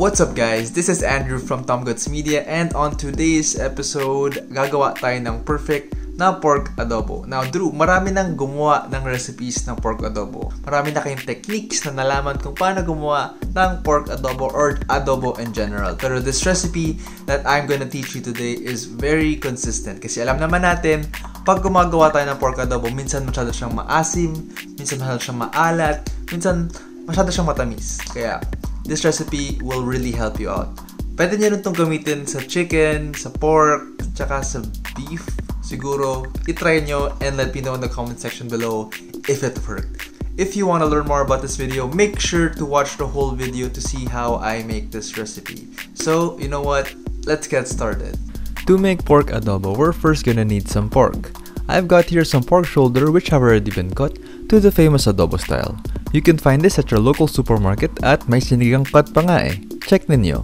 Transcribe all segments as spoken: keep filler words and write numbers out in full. What's up guys? This is Andrew from Tomguts Media, and on today's episode, gagawa tayo ng perfect na pork adobo. Now, Drew, marami nang gumawa ng recipes ng pork adobo. Marami na kayong techniques na nalaman kung paano gumawa ng pork adobo or adobo in general. Pero this recipe that I'm gonna teach you today is very consistent. Kasi alam naman natin, pag gumagawa tayo ng pork adobo, minsan masyado siyang maasim, minsan masyado siyang maalat, minsan masyado siyang matamis. Kaya, this recipe will really help you out. Pwede nyo rin itong gamitin sa chicken, sa pork, tsaka sa beef. Siguro, itry nyo and let me know in the comment section below if it worked. If you want to learn more about this video, make sure to watch the whole video to see how I make this recipe. So, you know what? Let's get started. To make pork adobo, we're first gonna need some pork. I've got here some pork shoulder which have already been cut to the famous adobo style. You can find this at your local supermarket at may sinigang pat pa nga eh. Check ninyo.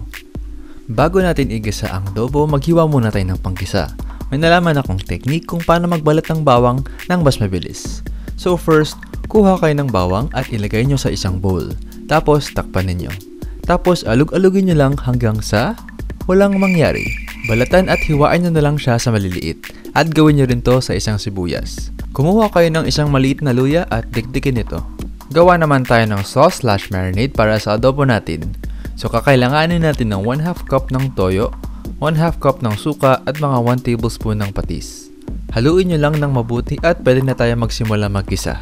Bago natin igisa ang adobo, maghiwa muna tayo ng panggisa. May nalaman akong technique kung paano magbalat ng bawang ng mas mabilis. So first, kuha kayo ng bawang at ilagay nyo sa isang bowl. Tapos, takpan ninyo. Tapos, alug-alugin nyo lang hanggang sa walang mangyari. Balatan at hiwain nyo na lang siya sa maliliit. At gawin nyo rin to sa isang sibuyas. Kumuha kayo ng isang maliit na luya at dikdikin ito. Gawa naman tayo ng sauce slash marinade para sa adobo natin. So kakailanganin natin ng one half cup ng toyo, one half cup ng suka at mga one tablespoon ng patis. Haluin nyo lang ng mabuti at pwede na tayo magsimula mag-gisa.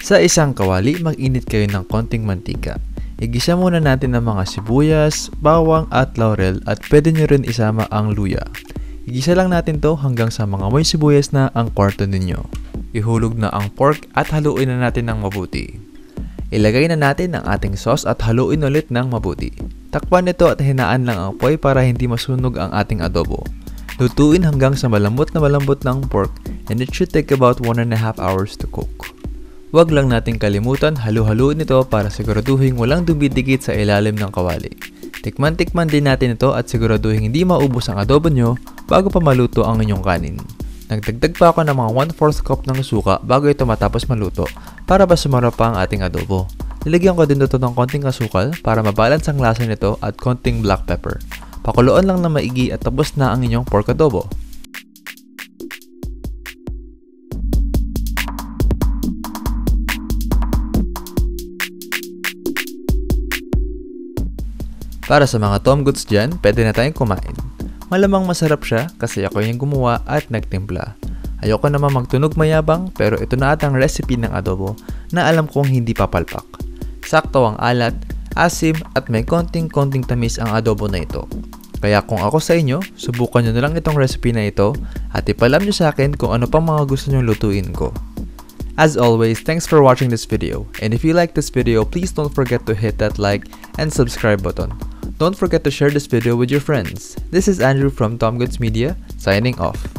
Sa isang kawali, mag-init kayo ng konting mantika. Igisa muna natin ang mga sibuyas, bawang at laurel at pwede nyo rin isama ang luya. Igisa lang natin to hanggang sa mga may sibuyas na ang kwarto ninyo. Ihulog na ang pork at haluin na natin ng mabuti. Ilagay na natin ang ating sauce at haluin ulit ng mabuti. Takpan nito at hinaan lang ang apoy para hindi masunog ang ating adobo. Lutuin hanggang sa malambot na malambot ng pork and it should take about one and a half hours to cook. Huwag lang nating kalimutan halu-haluin ito para siguraduhin walang dumidikit sa ilalim ng kawali. Tikman-tikman din natin ito at siguraduhin hindi maubos ang adobo nyo bago pa maluto ang inyong kanin. Nagdagdag pa ako ng mga one fourth cup ng suka bago ito matapos maluto para ba sumarap pa ang ating adobo. Nilagyan ko din ito ng konting asukal para mabalance ang lasa nito at konting black pepper. Pakuloan lang na maigi at tapos na ang inyong pork adobo. Para sa mga Tomguts dyan, pwede na tayong kumain. Malamang masarap siya kasi ako yung gumawa at nagtimpla. Ayoko naman magtunog mayabang pero ito na atang recipe ng adobo na alam kong hindi papalpak. Sakto ang alat, asim at may konting-konting tamis ang adobo na ito. Kaya kung ako sa inyo, subukan nyo na lang itong recipe na ito at ipalam nyo sa akin kung ano pang mga gusto nyong lutuin ko. As always, thanks for watching this video, and if you like this video, please don't forget to hit that like and subscribe button. Don't forget to share this video with your friends. This is Andrew from Tomguts Media, signing off.